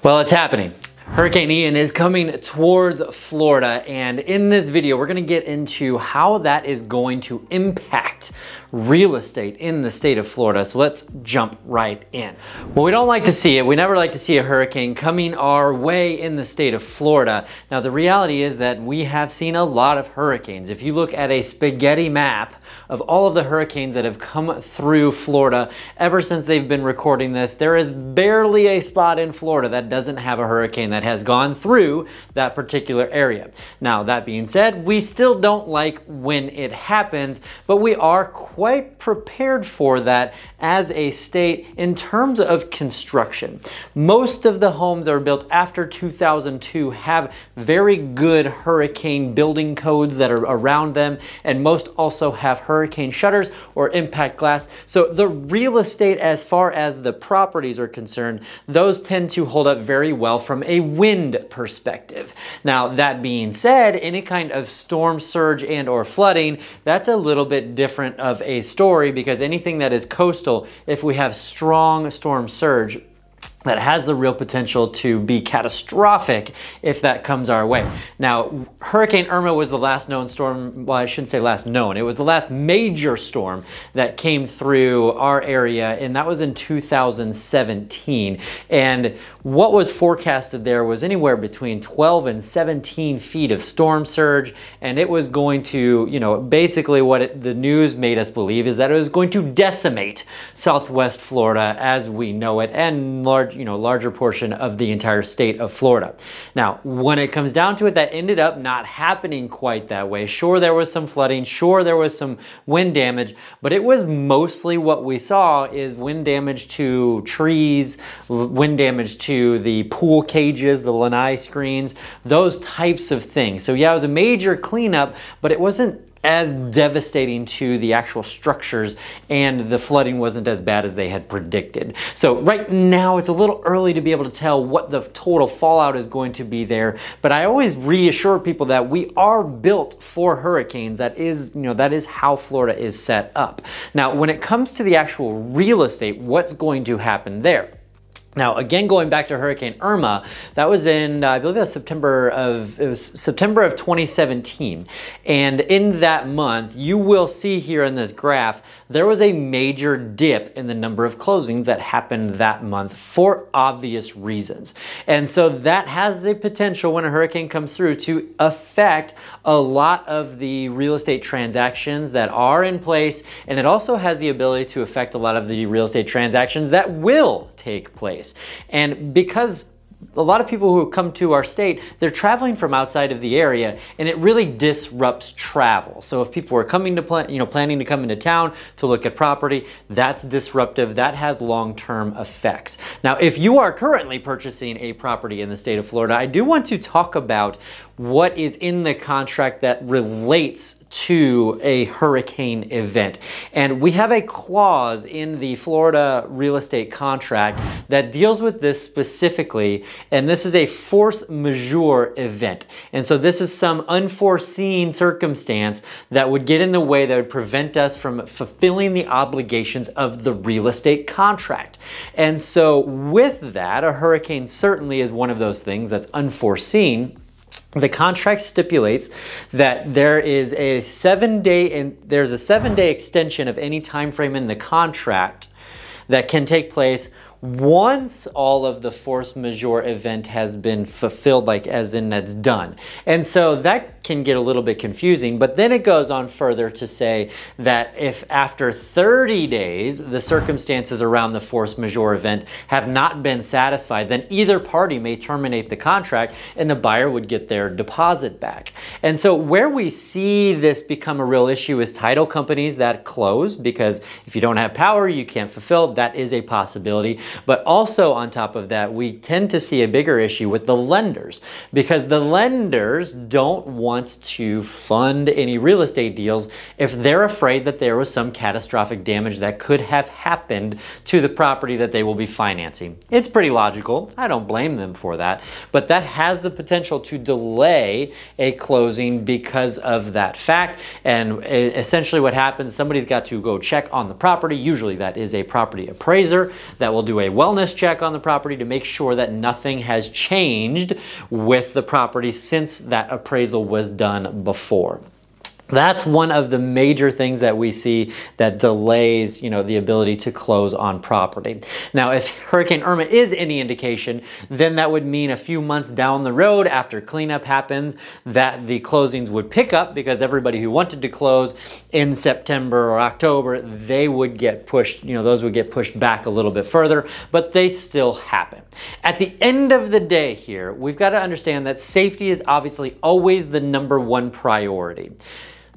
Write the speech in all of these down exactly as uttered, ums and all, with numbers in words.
Well, it's happening. Hurricane Ian is coming towards Florida, and in this video, we're gonna get into how that is going to impact real estate in the state of Florida. So let's jump right in. Well, we don't like to see it. We never like to see a hurricane coming our way in the state of Florida. Now, the reality is that we have seen a lot of hurricanes. If you look at a spaghetti map of all of the hurricanes that have come through Florida ever since they've been recording this, there is barely a spot in Florida that doesn't have a hurricane that has gone through that particular area. Now, that being said, we still don't like when it happens, but we are quite prepared for that as a state in terms of construction. Most of the homes that were built after two thousand two have very good hurricane building codes that are around them, and most also have hurricane shutters or impact glass. So the real estate, as far as the properties are concerned, those tend to hold up very well from a wind perspective. Now, that being said, any kind of storm surge and or flooding, that's a little bit different of a story, because anything that is coastal, if we have strong storm surge, that has the real potential to be catastrophic if that comes our way. Now, Hurricane Irma was the last known storm, well, I shouldn't say last known, it was the last major storm that came through our area, and that was in two thousand seventeen. And what was forecasted there was anywhere between twelve and seventeen feet of storm surge, and it was going to, you know, basically what it, the news made us believe is that it was going to decimate Southwest Florida as we know it, and large you know, larger portion of the entire state of Florida. Now, when it comes down to it, that ended up not happening quite that way. Sure, there was some flooding, sure, there was some wind damage, but it was mostly what we saw is wind damage to trees, wind damage to the pool cages, the lanai screens, those types of things. So yeah, it was a major cleanup, but it wasn't as devastating to the actual structures, and the flooding wasn't as bad as they had predicted. So right now it's a little early to be able to tell what the total fallout is going to be there, but I always reassure people that we are built for hurricanes. That is, you know, that is how Florida is set up. Now, when it comes to the actual real estate, what's going to happen there? Now, again, going back to Hurricane Irma, that was in, uh, I believe it was September of, it was September of twenty seventeen. And in that month, you will see here in this graph, there was a major dip in the number of closings that happened that month for obvious reasons. And so that has the potential, when a hurricane comes through, to affect a lot of the real estate transactions that are in place. And it also has the ability to affect a lot of the real estate transactions that will take place. And because a lot of people who come to our state, they're traveling from outside of the area, and it really disrupts travel. So if people are coming to plan, you know, planning to come into town to look at property, that's disruptive. That has long-term effects. Now, if you are currently purchasing a property in the state of Florida, I do want to talk about what is in the contract that relates to a hurricane event. And we have a clause in the Florida real estate contract that deals with this specifically, and this is a force majeure event. And so this is some unforeseen circumstance that would get in the way, that would prevent us from fulfilling the obligations of the real estate contract. And so with that, a hurricane certainly is one of those things that's unforeseen. The contract stipulates that there is a seven-day and there's a seven-day extension of any time frame in the contract that can take place once all of the force majeure event has been fulfilled, like as in that's done. And so that can get a little bit confusing, but then it goes on further to say that if after thirty days, the circumstances around the force majeure event have not been satisfied, then either party may terminate the contract and the buyer would get their deposit back. And so where we see this become a real issue is title companies that close, because if you don't have power, you can't fulfill. That is a possibility. But also on top of that, we tend to see a bigger issue with the lenders, because the lenders don't want to fund any real estate deals if they're afraid that there was some catastrophic damage that could have happened to the property that they will be financing. It's pretty logical. I don't blame them for that, but that has the potential to delay a closing because of that fact. And essentially what happens, somebody's got to go check on the property. Usually that is a property appraiser that will do do a wellness check on the property to make sure that nothing has changed with the property since that appraisal was done before. That's one of the major things that we see that delays, you know, the ability to close on property. Now, if Hurricane Irma is any indication, then that would mean a few months down the road after cleanup happens that the closings would pick up, because everybody who wanted to close in September or October, they would get pushed, you know, those would get pushed back a little bit further, but they still happen. At the end of the day here, we've got to understand that safety is obviously always the number one priority.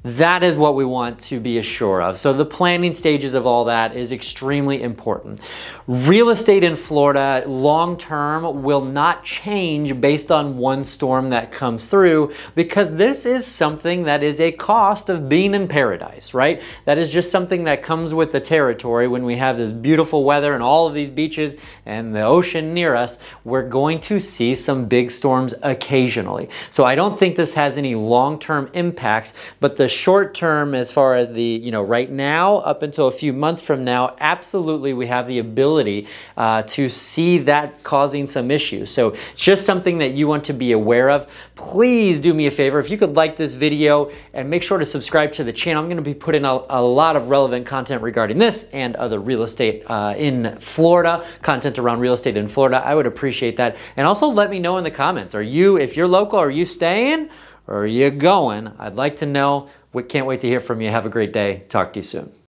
That is what we want to be assured of. So the planning stages of all that is extremely important. Real estate in Florida long-term will not change based on one storm that comes through, because this is something that is a cost of being in paradise, right? That is just something that comes with the territory. When we have this beautiful weather and all of these beaches and the ocean near us, we're going to see some big storms occasionally. So I don't think this has any long-term impacts, but the short term, as far as the, you know, right now up until a few months from now, absolutely we have the ability uh, to see that causing some issues. So it's just something that you want to be aware of. Please do me a favor, if you could like this video and make sure to subscribe to the channel. I'm going to be putting out a lot of relevant content regarding this and other real estate uh, in Florida, content around real estate in Florida. I would appreciate that. And also let me know in the comments, are you, if you're local, are you staying? Or are you going? I'd like to know. We can't wait to hear from you. Have a great day. Talk to you soon.